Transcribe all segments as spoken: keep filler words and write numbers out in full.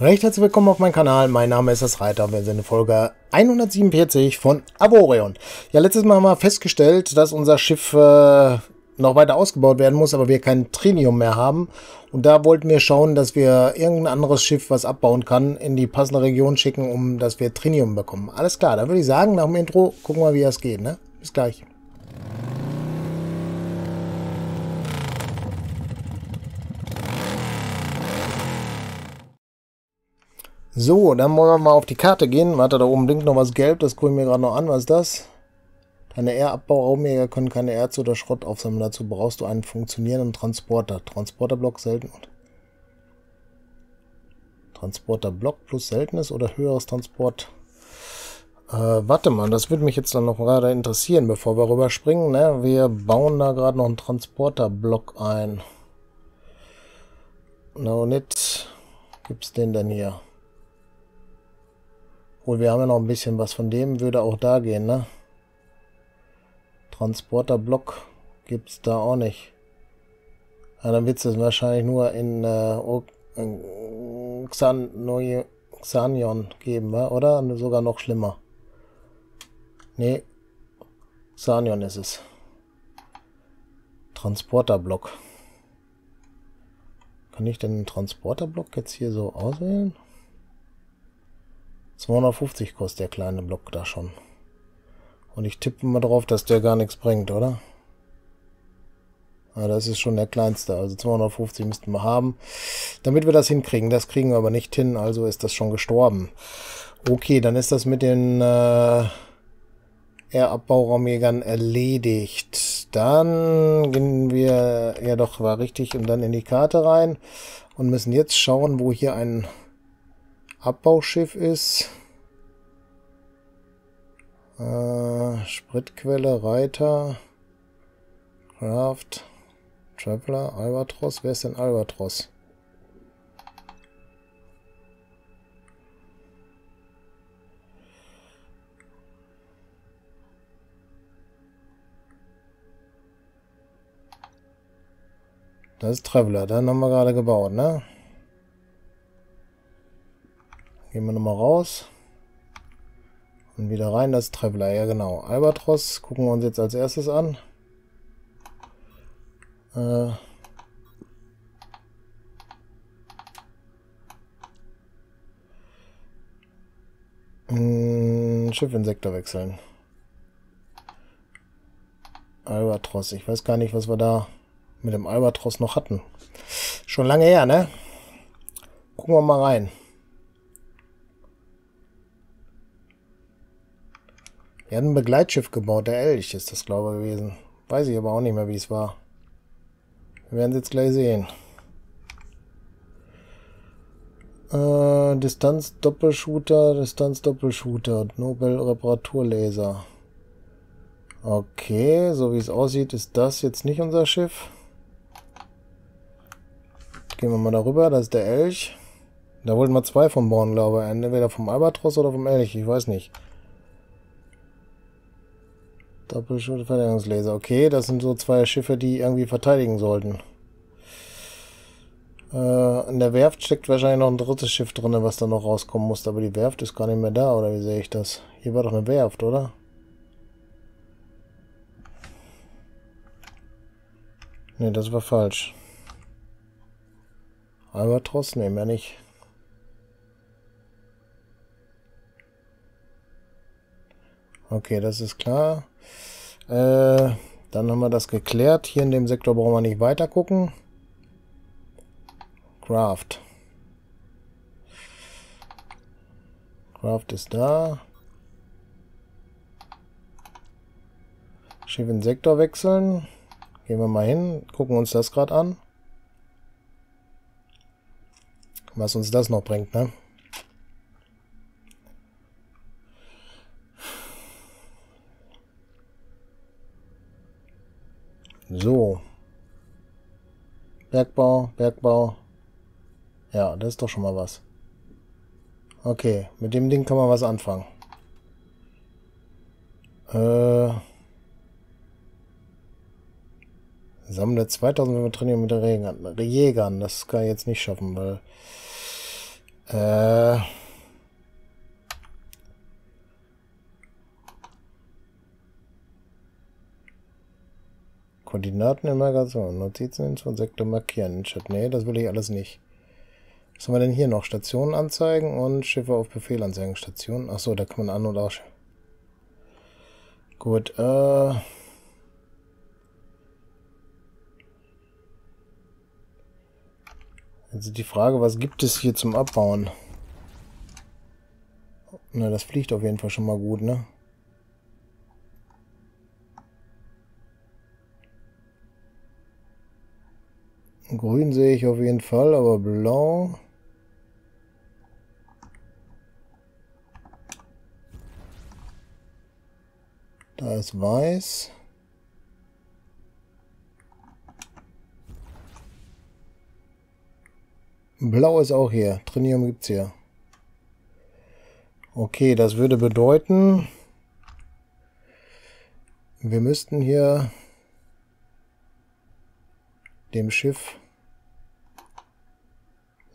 Recht herzlich willkommen auf meinem Kanal, mein Name ist das Reiter und wir sind in Folge hundertsiebenundvierzig von Avorion. Ja, letztes Mal haben wir festgestellt, dass unser Schiff äh, noch weiter ausgebaut werden muss, aber wir kein Trinium mehr haben. Und da wollten wir schauen, dass wir irgendein anderes Schiff, was abbauen kann, in die passende Region schicken, um dass wir Trinium bekommen. Alles klar, dann würde ich sagen, nach dem Intro gucken wir, wie das geht, ne? Bis gleich. So, dann wollen wir mal auf die Karte gehen. Warte, da oben blinkt noch was gelb, das gucke ich mir gerade noch an. Was ist das? Deine Erzabbauaumjäger können keine Erz oder Schrott aufsammeln. Dazu brauchst du einen funktionierenden Transporter. Transporterblock selten. Transporterblock plus seltenes oder höheres Transport. Äh, warte mal, das würde mich jetzt dann noch gerade interessieren, bevor wir rüberspringen. Ne? Wir bauen da gerade noch einen Transporterblock ein. No, nicht. Gibt's den denn hier? Obwohl, wir haben ja noch ein bisschen was von dem, würde auch da gehen, ne? Transporterblock gibt es da auch nicht. Ja, dann wird es wahrscheinlich nur in, äh, in Xan Nui, Xanion geben, oder? Sogar noch schlimmer. Ne, Xanion ist es. Transporterblock. Kann ich denn einen Transporterblock jetzt hier so auswählen? zweihundertfünfzig kostet der kleine Block da schon. Und ich tippe mal drauf, dass der gar nichts bringt, oder? Ja, das ist schon der kleinste. Also zweihundertfünfzig müssten wir haben, damit wir das hinkriegen. Das kriegen wir aber nicht hin, also ist das schon gestorben. Okay, dann ist das mit den äh, Erzabbauaumjägern erledigt. Dann gehen wir, ja doch, war richtig, und dann in die Karte rein. Und müssen jetzt schauen, wo hier ein Abbauschiff ist. Äh, Spritquelle, Reiter, Craft, Traveler, Albatros. Wer ist denn Albatros? Das ist Traveler, dann haben wir gerade gebaut, ne? Gehen wir nochmal raus und wieder rein, das ist Traveler, ja genau. Albatros gucken wir uns jetzt als erstes an. Äh hm, Schiff in Sektor wechseln. Albatros, ich weiß gar nicht, was wir da mit dem Albatros noch hatten. Schon lange her, ne? Gucken wir mal rein. Wir hatten ein Begleitschiff gebaut, der Elch ist das, glaube ich, gewesen. Weiß ich aber auch nicht mehr, wie es war. Wir werden es jetzt gleich sehen. Äh, Distanz-Doppelshooter, Distanz-Doppelshooter, Nobel-Reparaturlaser. Okay, so wie es aussieht, ist das jetzt nicht unser Schiff. Gehen wir mal darüber, das ist der Elch. Da wollten wir zwei von bauen, glaube ich. Entweder vom Albatros oder vom Elch, ich weiß nicht. Doppelschulte Verteidigungslaser. Okay, das sind so zwei Schiffe, die irgendwie verteidigen sollten. Äh, in der Werft steckt wahrscheinlich noch ein drittes Schiff drin, was da noch rauskommen muss. Aber die Werft ist gar nicht mehr da, oder wie sehe ich das? Hier war doch eine Werft, oder? Ne, das war falsch. Albatros nehmen wir nicht. Okay, das ist klar. Äh, dann haben wir das geklärt. Hier in dem Sektor brauchen wir nicht weiter gucken. Craft. Craft ist da. Schiff in Sektor wechseln. Gehen wir mal hin, gucken uns das gerade an. Was uns das noch bringt, ne? So, Bergbau, Bergbau, ja, das ist doch schon mal was. Okay, mit dem Ding kann man was anfangen. Äh, sammle zweitausend Trinium mit den Jägern, das kann ich jetzt nicht schaffen, weil Äh. Koordinaten im Magazin, Notizen in von Sektor markieren. Chat, nee, das will ich alles nicht. Was haben wir denn hier noch? Stationen anzeigen und Schiffe auf Befehl anzeigen. Stationen. Achso, da kann man an- und aus. Gut, äh. Also die Frage, was gibt es hier zum Abbauen? Na, das fliegt auf jeden Fall schon mal gut, ne? Grün sehe ich auf jeden Fall, aber blau. Da ist weiß. Blau ist auch hier. Trinium gibt es hier. Okay, das würde bedeuten, wir müssten hier dem Schiff...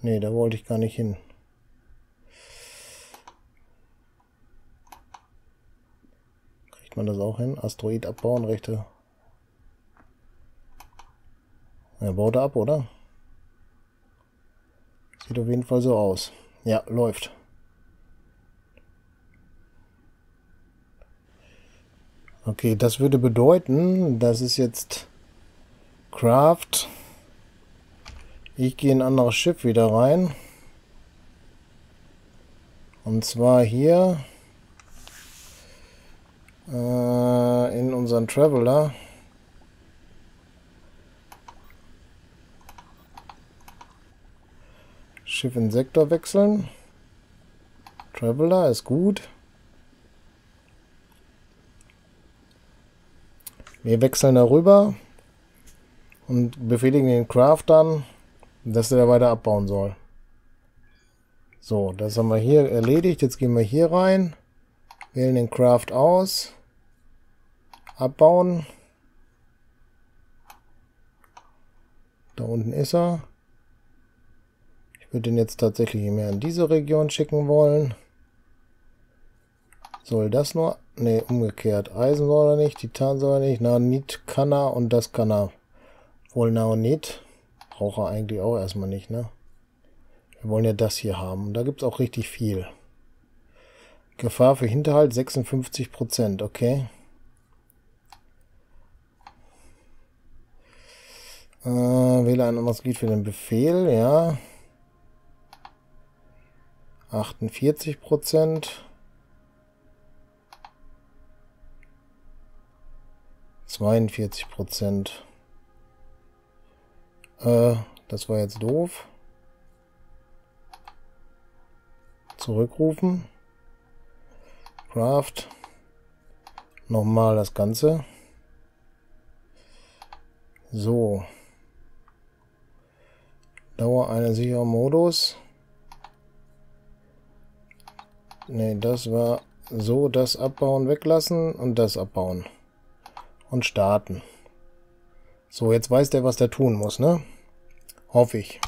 Ne, da wollte ich gar nicht hin. Kriegt man das auch hin? Asteroid abbauen, Rechte. Er baut ab, oder? Sieht auf jeden Fall so aus. Ja, läuft. Okay, das würde bedeuten, das ist jetzt Craft. Ich gehe in ein anderes Schiff wieder rein. Und zwar hier äh, in unseren Traveler. Schiff in Sektor wechseln. Traveler ist gut. Wir wechseln darüber und befehligen den Craftern, dass er da weiter abbauen soll. So, das haben wir hier erledigt. Jetzt gehen wir hier rein, wählen den Craft aus, abbauen. Da unten ist er. Ich würde den jetzt tatsächlich mehr in diese Region schicken wollen. Soll das nur? Ne, umgekehrt. Eisen soll er nicht, Titan soll er nicht. Nanit kann er und das kann er. Wohl Nanit braucht er eigentlich auch erstmal nicht, ne? Wir wollen ja das hier haben. Da gibt es auch richtig viel. Gefahr für Hinterhalt sechsundfünfzig Prozent, okay. Äh, wähle ein anderes Glied für den Befehl, ja. achtundvierzig Prozent. zweiundvierzig Prozent. Äh, das war jetzt doof. Zurückrufen. Craft. Nochmal das Ganze. So. Dauer einer sicheren Modus. Ne, das war so, das abbauen, weglassen und das abbauen. Und starten. So, jetzt weiß der, was der tun muss, ne? Hoffe ich.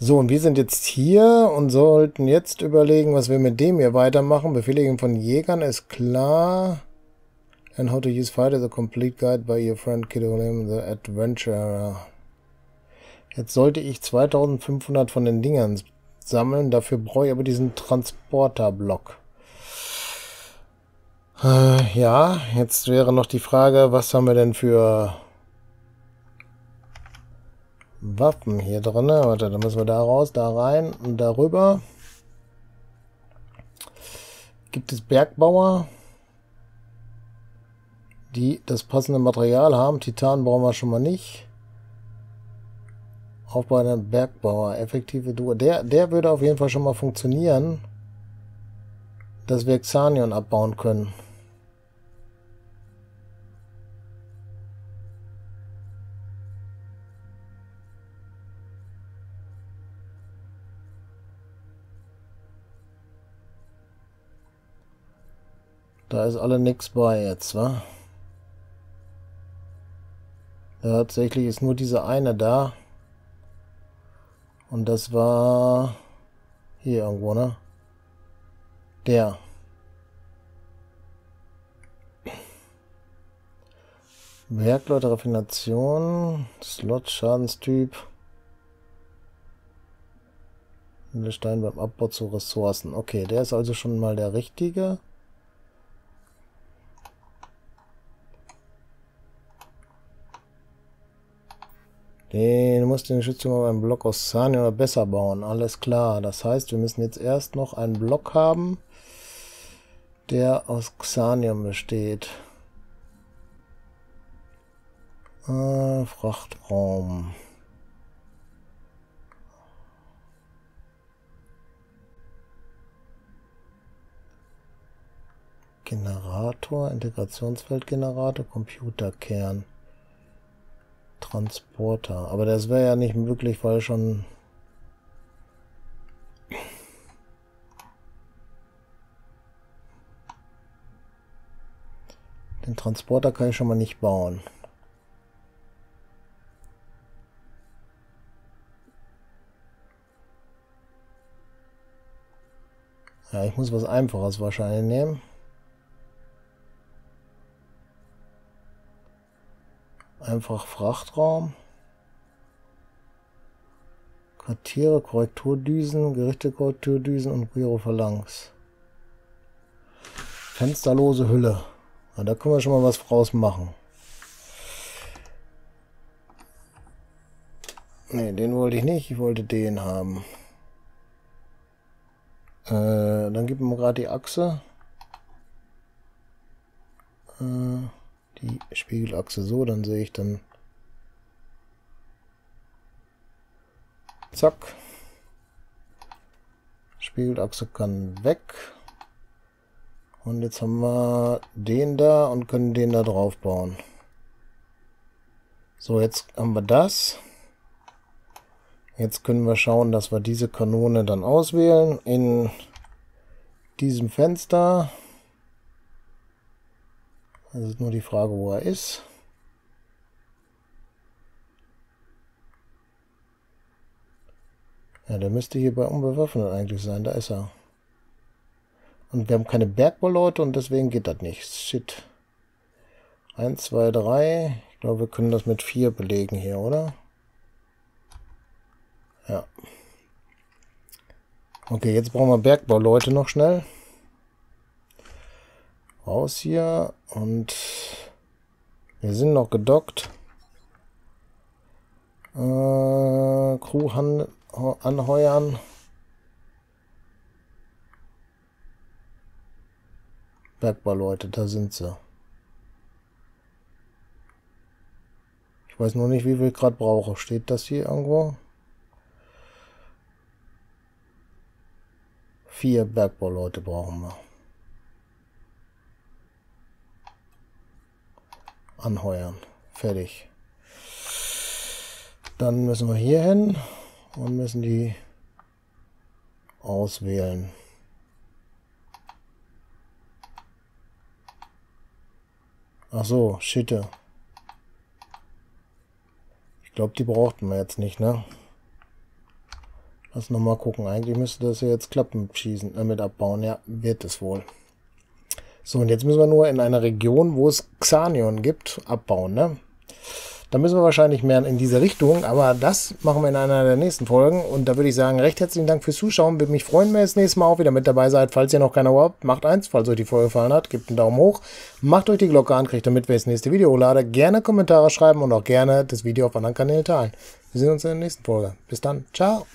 So, und wir sind jetzt hier und sollten jetzt überlegen, was wir mit dem hier weitermachen. Befehligung von Jägern ist klar. And how to use fighter, the complete guide by your friend Kidolim, the Adventurer. Jetzt sollte ich zweitausendfünfhundert von den Dingern sammeln, dafür brauche ich aber diesen Transporterblock. Äh, ja, jetzt wäre noch die Frage, was haben wir denn für Waffen hier drin? Warte, dann müssen wir da raus, da rein und darüber. Gibt es Bergbauer, die das passende Material haben? Titan brauchen wir schon mal nicht. Auch bei einem Bergbauer, effektive Duo. Der, der würde auf jeden Fall schon mal funktionieren, dass wir Xanion abbauen können. Da ist alle nichts bei jetzt, wa? Tatsächlich ist nur diese eine da. Und das war Hier irgendwo, ne? Der. Werkleute, Raffination, Slot, Schadenstyp. Der Stein beim Abbau zu Ressourcen. Okay, der ist also schon mal der richtige. Den musst du den Schützjunge beim Block aus Xanion oder besser bauen. Alles klar. Das heißt, wir müssen jetzt erst noch einen Block haben, der aus Xanion besteht. Äh, Frachtraum. Generator, Integrationsfeldgenerator, Computerkern, Transporter. Aber das wäre ja nicht möglich, weil schon... Den Transporter kann ich schon mal nicht bauen. Ja, ich muss was Einfaches wahrscheinlich nehmen. Einfach Frachtraum, Quartiere, Korrekturdüsen, Gerichte, Korrekturdüsen und Pyrophalanx. Fensterlose Hülle. Ja, da können wir schon mal was draus machen. Ne, den wollte ich nicht. Ich wollte den haben. Äh, dann gib mir gerade die Achse. Äh... Die Spiegelachse so, dann sehe ich dann. Zack. Spiegelachse kann weg. Und jetzt haben wir den da und können den da drauf bauen. So, jetzt haben wir das. Jetzt können wir schauen, dass wir diese Kanone dann auswählen. In diesem Fenster. Es ist nur die Frage, wo er ist. Ja, der müsste hier bei unbewaffnet eigentlich sein. Da ist er. Und wir haben keine Bergbauleute und deswegen geht das nicht. Shit. eins, zwei, drei. Ich glaube, wir können das mit vier belegen hier, oder? Ja. Okay, jetzt brauchen wir Bergbauleute noch schnell. Raus hier und wir sind noch gedockt. Äh, Crew an, anheuern. Bergbauleute, da sind sie. Ich weiß nur nicht, wie viel ich gerade brauche. Steht das hier irgendwo? Vier Bergbauleute brauchen wir. Anheuern. Fertig. Dann müssen wir hier hin und müssen die auswählen. Ach so, Schitte. Ich glaube, die brauchten wir jetzt nicht, ne? Lass nochmal gucken. Eigentlich müsste das ja jetzt klappen mit Schießen, äh, mit abbauen. Ja, wird es wohl. So, und jetzt müssen wir nur in einer Region, wo es Xanion gibt, abbauen, ne? Da müssen wir wahrscheinlich mehr in diese Richtung, aber das machen wir in einer der nächsten Folgen. Und da würde ich sagen, recht herzlichen Dank fürs Zuschauen. Würde mich freuen, wenn ihr das nächste Mal auch wieder mit dabei seid. Falls ihr noch keiner habt, macht eins. Falls euch die Folge gefallen hat, gebt einen Daumen hoch. Macht euch die Glocke an, kriegt damit, wenn ich das nächste Video lade. Gerne Kommentare schreiben und auch gerne das Video auf anderen Kanälen teilen. Wir sehen uns in der nächsten Folge. Bis dann. Ciao.